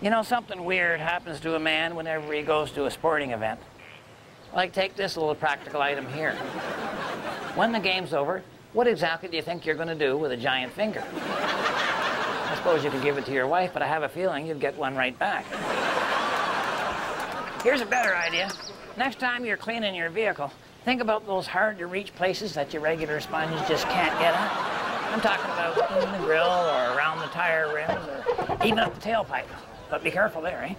You know, something weird happens to a man whenever he goes to a sporting event. Like, take this little practical item here. When the game's over, what exactly do you think you're going to do with a giant finger? I suppose you could give it to your wife, but I have a feeling you'd get one right back. Here's a better idea. Next time you're cleaning your vehicle, think about those hard-to-reach places that your regular sponges just can't get at. I'm talking about in the grill or around the tire rims or even up the tailpipe. But be careful there, eh?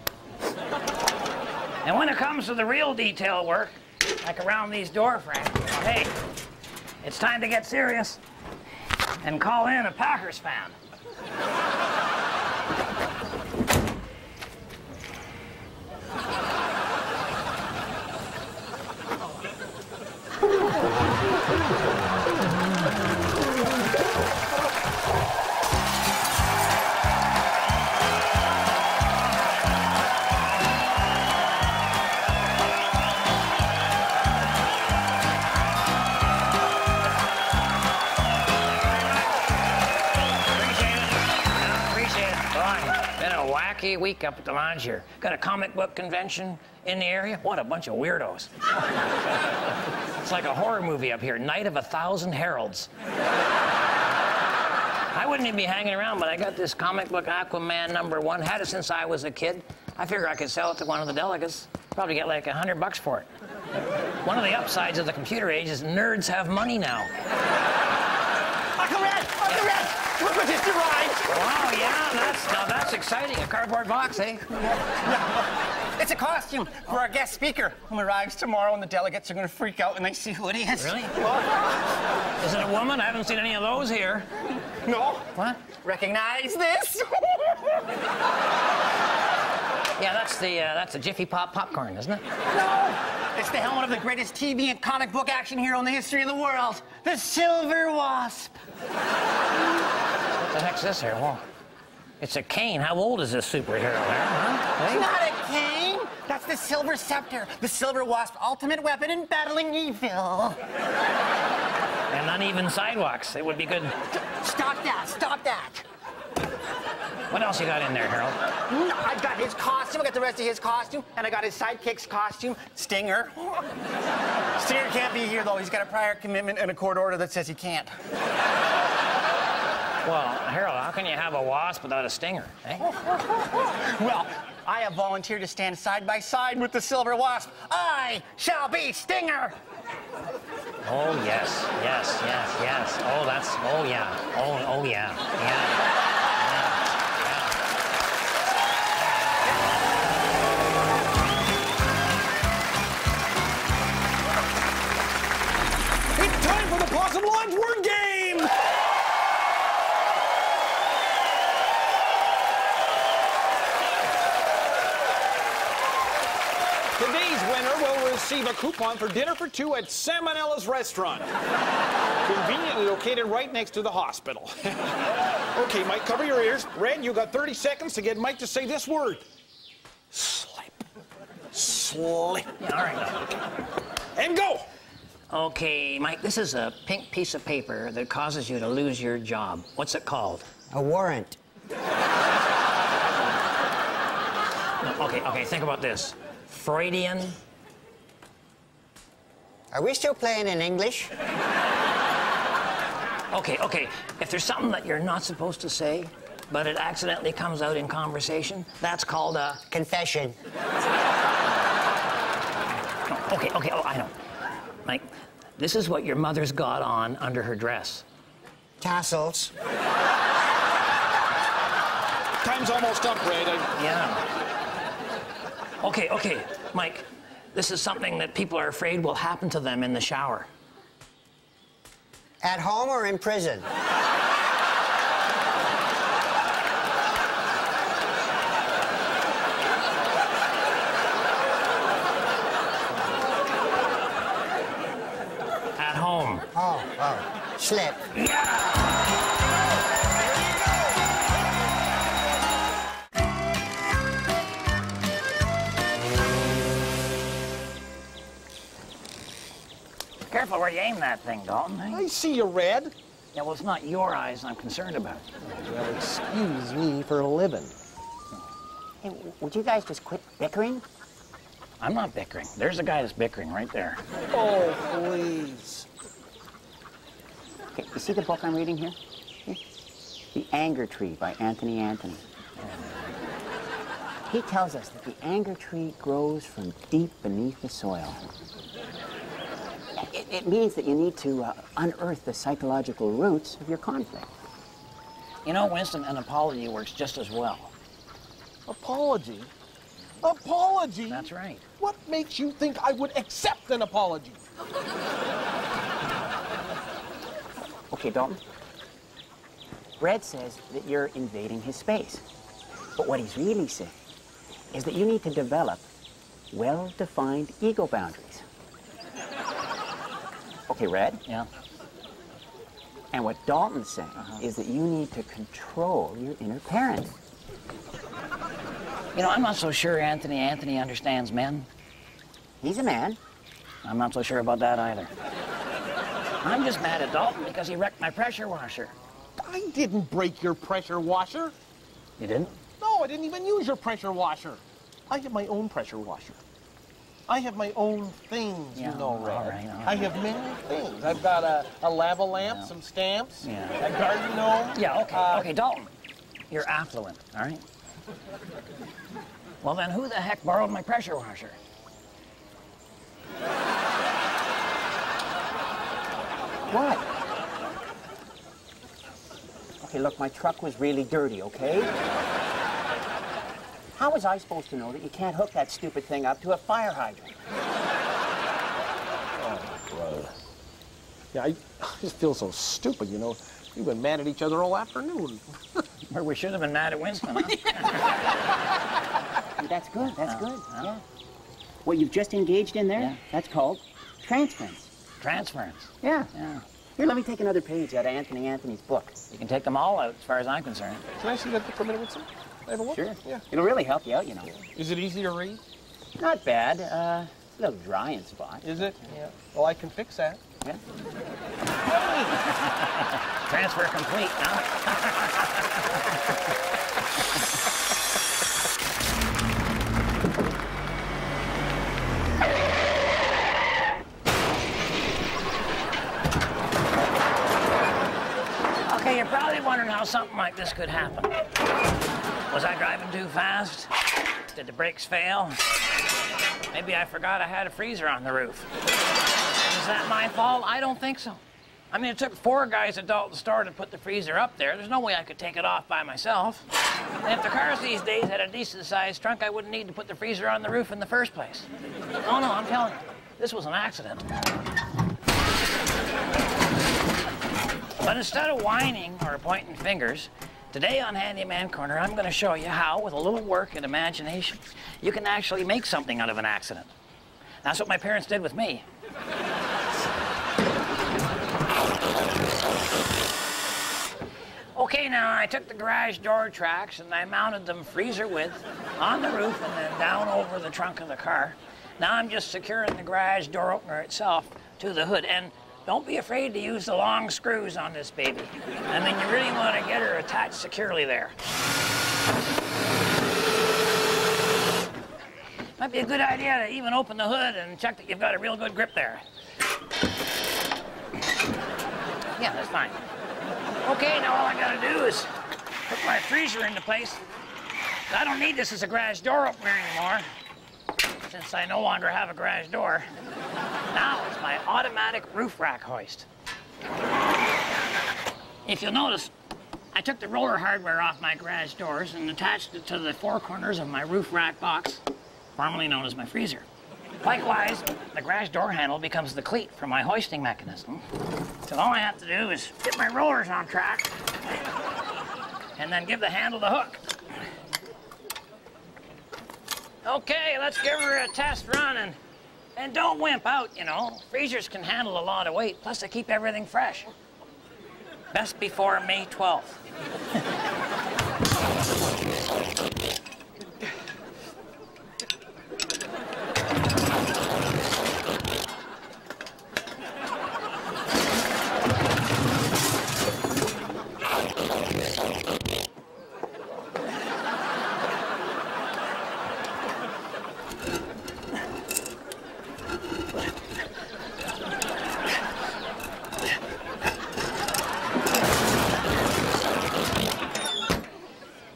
And when it comes to the real detail work, like around these door frames, hey, it's time to get serious and call in a Packers fan. Week up at the lodge here. Got a comic book convention in the area. What a bunch of weirdos. It's like a horror movie up here, Night of a Thousand Heralds. I wouldn't even be hanging around, but I got this comic book Aquaman #1. Had it since I was a kid. I figure I could sell it to one of the delegates. Probably get like $100 for it. One of the upsides of the computer age is nerds have money now. Uncle Red! Uncle Red! Look what just arrived! Wow, yeah, that's exciting. A cardboard box, eh? It's a costume for our guest speaker who arrives tomorrow, and the delegates are going to freak out when they see who it is. Really? Oh. Is it a woman? I haven't seen any of those here. No. What? Recognize this? Yeah, that's the Jiffy Pop popcorn, isn't it? No! It's the helmet of the greatest TV and comic book action hero in the history of the world, the Silver Wasp. What the heck's this here? Whoa. It's a cane. How old is this superhero there, huh? It's not a cane! That's the Silver Scepter, the Silver Wasp's ultimate weapon in battling evil. And uneven sidewalks. It would be good... Stop that! Stop that! What else you got in there, Harold? I've got his costume, I got the rest of his costume, and I got his sidekick's costume, Stinger. Stinger can't be here, though. He's got a prior commitment and a court order that says he can't. Well, Harold, how can you have a wasp without a stinger, eh? Well, I have volunteered to stand side by side with the Silver Wasp. I shall be Stinger! Oh, yes, yes, yes, yes. Oh, that's... Oh, yeah. Oh, oh, yeah. Yeah. Possum Lodge word game! Today's winner will receive a coupon for dinner for two at Salmonella's Restaurant. Conveniently located right next to the hospital. Okay, Mike, cover your ears. Red, you got 30 seconds to get Mike to say this word. Slip. Slip. Yeah, all right. And go! Okay, Mike, this is a pink piece of paper that causes you to lose your job. What's it called? A warrant. No, okay, think about this. Freudian. Are we still playing in English? Okay, if there's something that you're not supposed to say, but it accidentally comes out in conversation, that's called a... confession. Oh, I know. Mike, this is what your mother's got on under her dress. Tassels. Time's almost up, Ray. Yeah. Okay, Mike, this is something that people are afraid will happen to them in the shower. At home or in prison? Oh, slip. Yeah. Careful where you aim that thing, Dalton. I see you, Red. Yeah, well, it's not your eyes I'm concerned about. Well, excuse me for a living. Hey, would you guys just quit bickering? I'm not bickering. There's a guy that's bickering right there. Oh, please. Okay, you see the book I'm reading here? The Anger Tree by Anthony Anthony. He tells us that the anger tree grows from deep beneath the soil. It means that you need to unearth the psychological roots of your conflict. You know, Winston, an apology works just as well. Apology? Apology? That's right. What makes you think I would accept an apology? Okay, Dalton. Red says that you're invading his space. But what he's really saying is that you need to develop well-defined ego boundaries. Okay, Red? Yeah. And what Dalton's saying is that you need to control your inner parent. You know, I'm not so sure Anthony understands men. He's a man. I'm not so sure about that either. I'm just mad at Dalton because he wrecked my pressure washer. I didn't break your pressure washer. You didn't? No, I didn't even use your pressure washer. I have my own pressure washer. I have my own things, yeah, you know, Red. All right. I have many things. I've got a lava lamp, some stamps, a garden gnome. Yeah, okay. Okay, Dalton, you're affluent, all right? Well, then who the heck borrowed my pressure washer? What? Okay, look, my truck was really dirty, okay? How was I supposed to know that you can't hook that stupid thing up to a fire hydrant? Oh, brother. Yeah, I just feel so stupid, you know. We've been mad at each other all afternoon. Or we should have been mad at Winston, huh? That's good, that's good, yeah. What you've just engaged in there, that's called transference. Transference? Yeah. Yeah. Here, let me take another page out of Anthony Anthony's book. You can take them all out, as far as I'm concerned. Can I see that book for a minute, Winston? I have a look? Sure. Yeah. It'll really help you out, you know. Is it easy to read? Not bad. A little dry in spots. Is it? Yeah. Well, I can fix that. Yeah. Transfer complete, huh? You're probably wondering how something like this could happen. Was I driving too fast? Did the brakes fail? Maybe I forgot I had a freezer on the roof. Is that my fault? I don't think so. I mean, it took four guys at Dalton's store to put the freezer up there. There's no way I could take it off by myself. And if the cars these days had a decent-sized trunk, I wouldn't need to put the freezer on the roof in the first place. Oh, no, I'm telling you, this was an accident. But instead of whining or pointing fingers, today on Handyman Corner, I'm going to show you how, with a little work and imagination, you can actually make something out of an accident. That's what my parents did with me. Okay, now, I took the garage door tracks and I mounted them freezer width on the roof and then down over the trunk of the car. Now I'm just securing the garage door opener itself to the hood. And don't be afraid to use the long screws on this baby. I mean, you really want to get her attached securely there. Might be a good idea to even open the hood and check that you've got a real good grip there. Yeah, that's fine. Okay, now all I got to do is put my freezer into place. I don't need this as a garage door opener anymore, since I no longer have a garage door. Now it's my automatic roof rack hoist. If you'll notice, I took the roller hardware off my garage doors and attached it to the four corners of my roof rack box, formerly known as my freezer. Likewise, the garage door handle becomes the cleat for my hoisting mechanism. So all I have to do is get my rollers on track and then give the handle the hook. Okay, let's give her a test run and don't wimp out, you know. Freezers can handle a lot of weight, plus they keep everything fresh. Best before May 12th.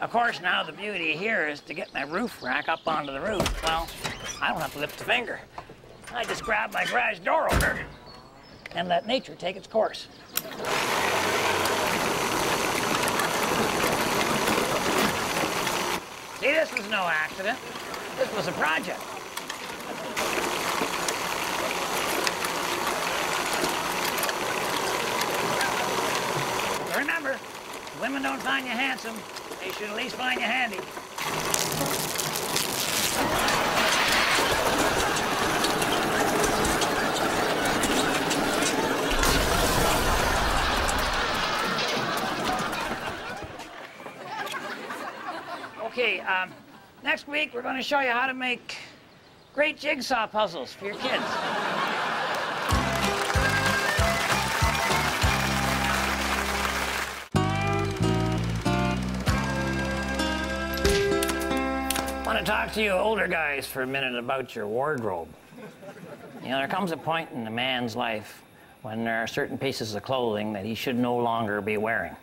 Of course, now the beauty here is to get my roof rack up onto the roof. Well, I don't have to lift a finger. I just grab my garage door opener and let nature take its course. See, this was no accident. This was a project. Remember, if women don't find you handsome, they should at least find you handy. Okay, next week we're going to show you how to make great jigsaw puzzles for your kids. I want to talk to you older guys for a minute about your wardrobe. You know, there comes a point in a man's life when there are certain pieces of clothing that he should no longer be wearing.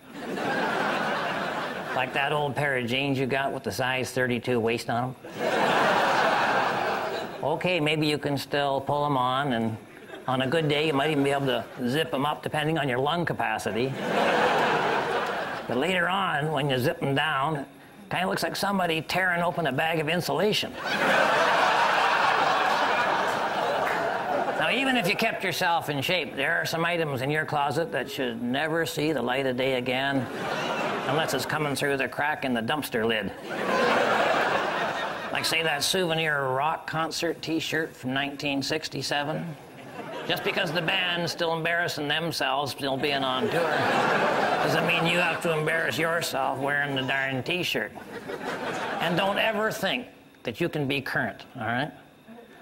Like that old pair of jeans you got with the size 32 waist on them. Okay, maybe you can still pull them on, and on a good day, you might even be able to zip them up depending on your lung capacity. But later on, when you zip them down, it kind of looks like somebody tearing open a bag of insulation. Now, even if you kept yourself in shape, there are some items in your closet that should never see the light of day again. Unless it's coming through the crack in the dumpster lid. Like, say, that souvenir rock concert T-shirt from 1967. Just because the band's still embarrassing themselves still being on tour doesn't mean you have to embarrass yourself wearing the darn T-shirt. And don't ever think that you can be current, all right?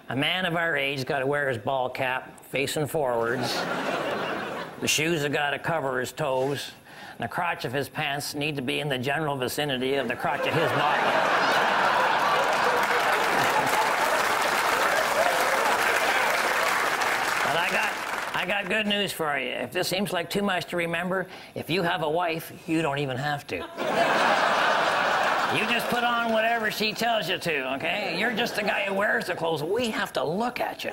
A man of our age got to wear his ball cap facing forwards. The shoes have got to cover his toes. The crotch of his pants need to be in the general vicinity of the crotch of his body. But I got good news for you. If this seems like too much to remember, if you have a wife, you don't even have to. You just put on whatever she tells you to, okay? You're just the guy who wears the clothes. We have to look at you.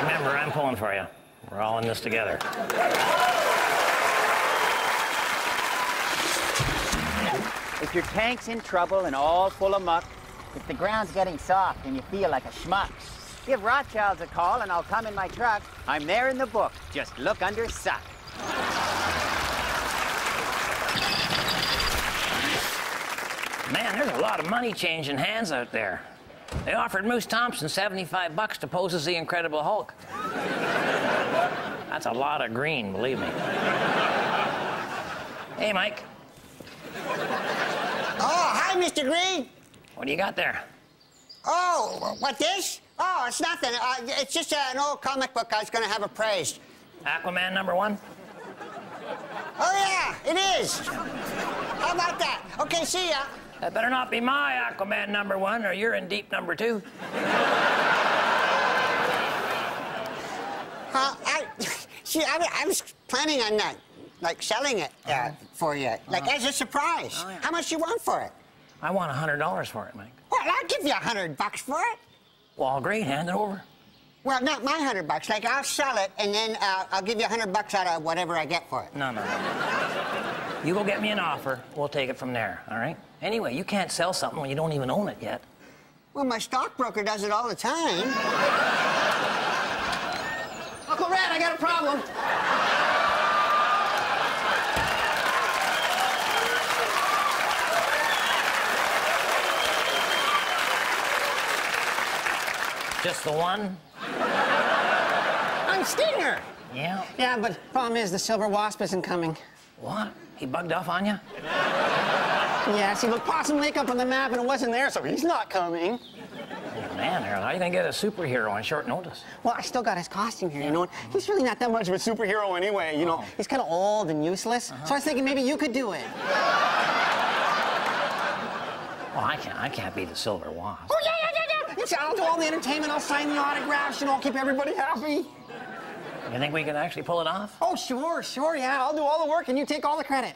Remember, I'm pulling for you. We're all in this together. If your tank's in trouble and all full of muck, if the ground's getting soft and you feel like a schmuck, give Rothschilds a call and I'll come in my truck. I'm there in the book. Just look under sock. Man, there's a lot of money changing hands out there. They offered Moose Thompson 75 bucks to pose as the Incredible Hulk. That's a lot of green, believe me. Hey, Mike. Oh, hi, Mr. Green. What do you got there? Oh, what, this? Oh, it's nothing. It's just an old comic book I was going to have appraised. Aquaman #1? Oh, yeah, it is. How about that? Okay, see ya. That better not be my Aquaman #1, or you're in deep number 2. I was planning on that. Like selling it for you, like as a surprise. Oh, yeah. How much you want for it? I want $100 for it, Mike. Well, I'll give you $100 for it. Well, great, hand it over. Well, not my $100. Like, I'll sell it, and then I'll give you $100 out of whatever I get for it. No. You go get me an offer. We'll take it from there, all right? Anyway, you can't sell something when you don't even own it yet. Well, my stockbroker does it all the time. Uncle Red, I got a problem. Just the one? I'm Stinger. Yeah? Yeah, but the problem is the Silver Wasp isn't coming. What? He bugged off on you? Yeah, see, look, Possum Lake up on the map and it wasn't there, so he's not coming. Oh, man, Harold, how are you going to get a superhero on short notice? Well, I still got his costume here, you know, and he's really not that much of a superhero anyway, you know. He's kind of old and useless, so I was thinking maybe you could do it. Well, I can't be the Silver Wasp. Oh, yeah! I'll do all the entertainment, I'll sign the autographs, and I'll keep everybody happy. You think we can actually pull it off? Oh, sure, yeah. I'll do all the work, and you take all the credit.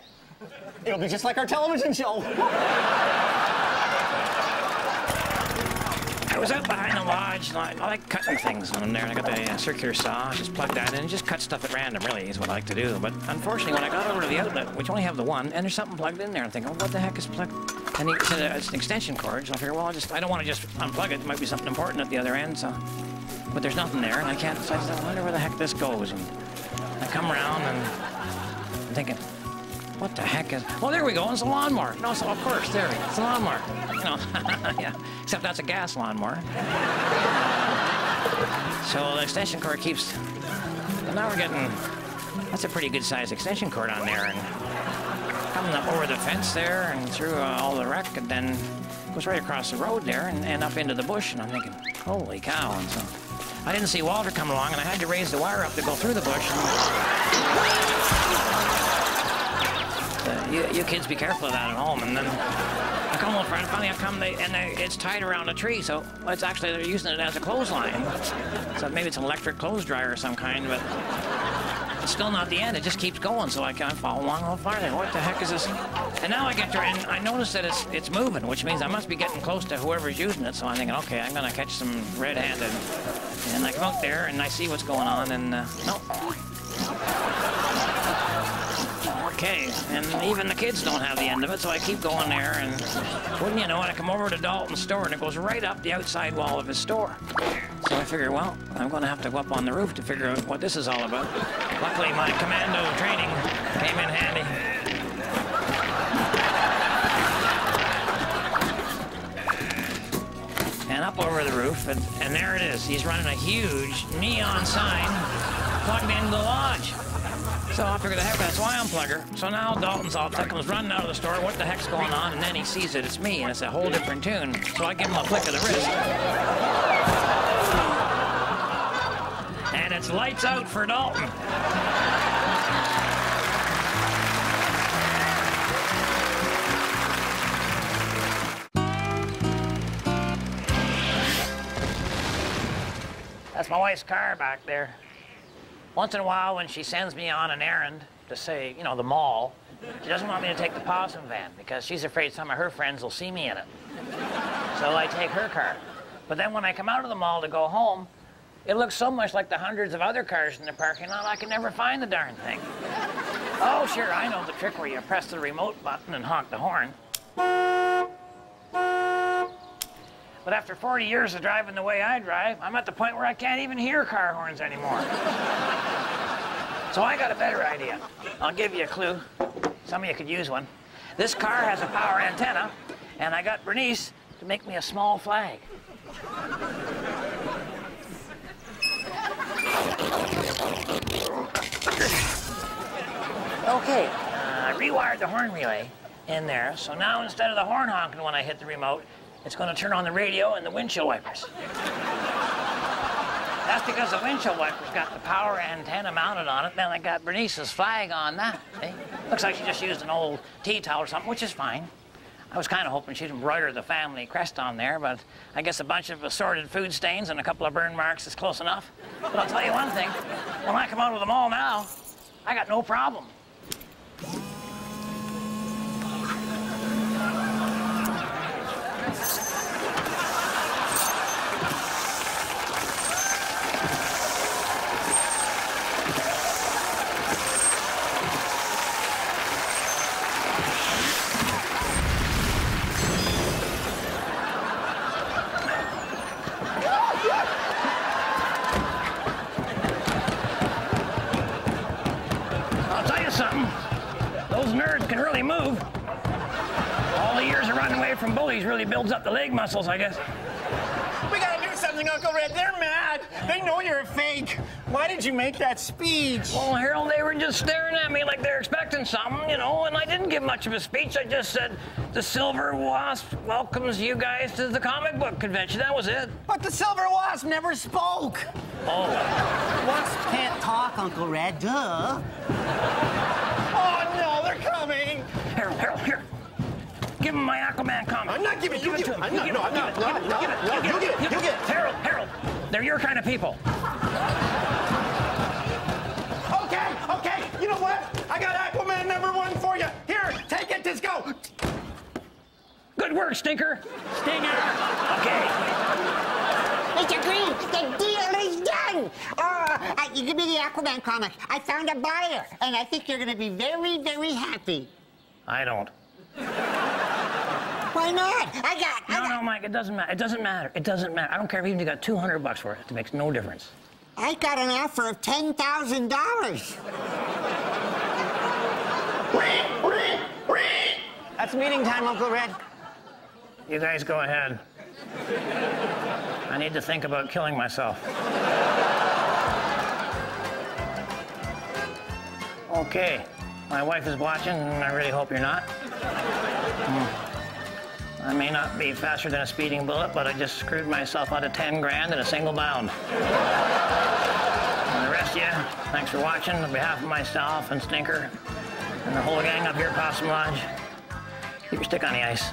It'll be just like our television show. I was out behind the lodge, and I like cutting things on there. And I got the circular saw, just plug that in, and just cut stuff at random, really, is what I like to do. But unfortunately, when I got over to the outlet, which only have the one, and there's something plugged in there, I'm thinking, oh, what the heck is plugged? And he said, it's an extension cord, so I figured, well, I don't want to just unplug it. There might be something important at the other end, so. But there's nothing there, and I can't, so I said, I wonder where the heck this goes. And I come around, and I'm thinking, what the heck is... Oh, there we go, it's a lawnmower. No, so of course, there we go, it's a lawnmower. You know, yeah, except that's a gas lawnmower. So the extension cord keeps... Well, now we're getting... That's a pretty good-sized extension cord on there, and coming up over the fence there and through all the wreck, and then goes right across the road there and up into the bush, and I'm thinking, holy cow, and so... I didn't see Walter come along, and I had to raise the wire up to go through the bush, and... You kids be careful of that at home. And then I come over and finally I come, it's tied around a tree, so it's actually, they're using it as a clothesline. So maybe it's an electric clothes dryer of some kind, but it's still not the end. It just keeps going, so I can't follow along a little farther. What the heck is this? And now I get there, and I notice that it's moving, which means I must be getting close to whoever's using it. So I'm thinking, okay, I'm gonna catch some red-handed. And I come out there, and I see what's going on, and nope. Okay, and even the kids don't have the end of it, so I keep going there, and wouldn't you know it, I come over to Dalton's store, and it goes right up the outside wall of his store. So I figure, well, I'm going to have to go up on the roof to figure out what this is all about. Luckily, my commando training came in handy. And up over the roof, and there it is. He's running a huge neon sign plugged into the lodge. So I figured the heck, that's why I'm plugger. So now Dalton's all comes running out of the store, what the heck's going on? And then he sees that it's me, and it's a whole different tune. So I give him a flick of the wrist. And it's lights out for Dalton. That's my wife's car back there. Once in a while, when she sends me on an errand to, say, you know, the mall, she doesn't want me to take the possum van because she's afraid some of her friends will see me in it. So I take her car. But then when I come out of the mall to go home, it looks so much like the hundreds of other cars in the parking lot, I can never find the darn thing. Oh, sure, I know the trick where you press the remote button and honk the horn. But after 40 years of driving the way I drive, I'm at the point where I can't even hear car horns anymore. So I got a better idea. I'll give you a clue. Some of you could use one. This car has a power antenna, and I got Bernice to make me a small flag. Okay, I rewired the horn relay in there, so now instead of the horn honking when I hit the remote, it's going to turn on the radio and the windshield wipers. That's because the windshield wipers got the power antenna mounted on it, then I got Bernice's flag on that, see? Looks like she just used an old tea towel or something, which is fine. I was kind of hoping she'd embroider the family crest on there, but I guess a bunch of assorted food stains and a couple of burn marks is close enough. But I'll tell you one thing, when I come out of the mall now, I got no problem. Builds up the leg muscles, I guess. We gotta do something, Uncle Red. They're mad. They know you're a fake. Why did you make that speech? Well, Harold, they were just staring at me like they're expecting something, you know, and I didn't give much of a speech. I just said, the Silver Wasp welcomes you guys to the comic book convention. That was it. But the Silver Wasp never spoke. Oh. Wasps can't talk, Uncle Red. Duh. Oh, no, they're coming. Harold, here. Give him my Aquaman comic. I'm not giving it to him. No, you get it. You get it. Harold, they're your kind of people. Okay, you know what? I got Aquaman number 1 for you. Here, take it. Let this go! Good work, Stinger. Stinger! Okay. Mr. Green, the deal is done! You give me the Aquaman comic. I found a buyer, and I think you're gonna be very, very happy. I don't. Why not? No, Mike, it doesn't matter. It doesn't matter. It doesn't matter. I don't care if even you got 200 bucks for it. It makes no difference. I got an offer of $10,000. That's meeting time, Uncle Red. You guys go ahead. I need to think about killing myself. Okay. My wife is watching, and I really hope you're not. I may not be faster than a speeding bullet, but I just screwed myself out of 10 grand in a single bound. And the rest of you, thanks for watching on behalf of myself and Stinker and the whole gang up here at Possum Lodge. Keep your stick on the ice.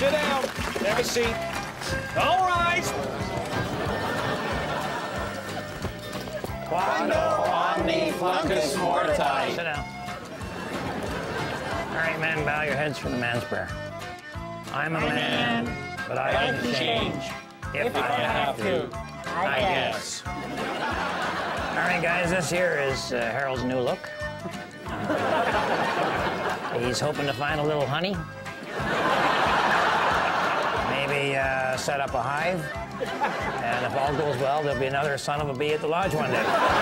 Sit down. Have a seat. All right. Quando Omni Flunkus Moritati. Sit down. All right, men, bow your heads for the man's prayer. I'm a man, but I can change if I have to, I guess. All right, guys, this here is Harold's new look. He's hoping to find a little honey. Set up a hive, and if all goes well, there'll be another son of a bee at the lodge one day.